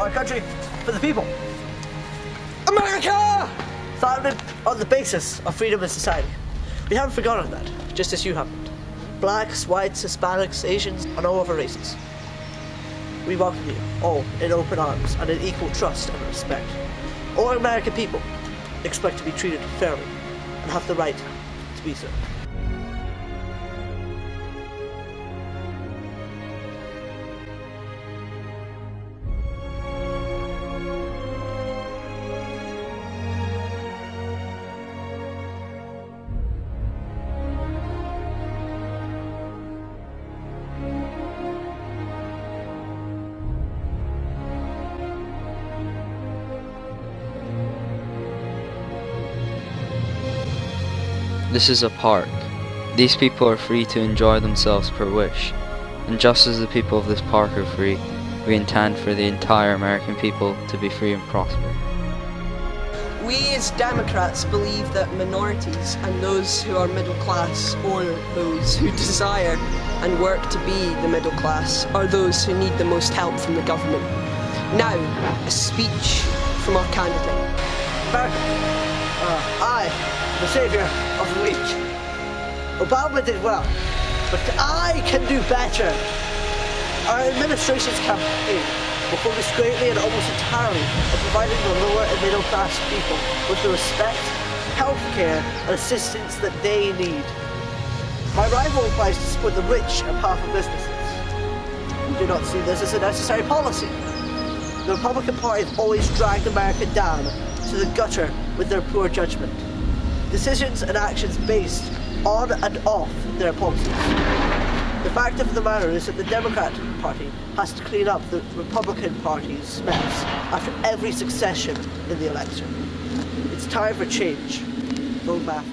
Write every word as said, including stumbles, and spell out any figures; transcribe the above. our country for the people. America! Founded on the basis of freedom and society. We haven't forgotten that, just as you haven't. Blacks, whites, Hispanics, Asians, and all other races. We welcome you all in open arms and in equal trust and respect. All American people expect to be treated fairly and have the right to be so. This is a park. These people are free to enjoy themselves per wish. And just as the people of this park are free, we intend for the entire American people to be free and prosper. We as Democrats believe that minorities and those who are middle class, or those who desire and work to be the middle class, are those who need the most help from the government. Now, a speech from our candidate. Uh, I. The saviour of the weak. Obama did well, but I can do better. Our administration's campaign will focus greatly and almost entirely on providing the lower and middle class people with the respect, healthcare and assistance that they need. My rival applies to support the rich and powerful businesses. We do not see this as a necessary policy. The Republican Party has always dragged America down to the gutter with their poor judgment. Decisions and actions based on and off their policies. The fact of the matter is that the Democratic Party has to clean up the Republican Party's mess after every succession in the election. It's time for change. Go back.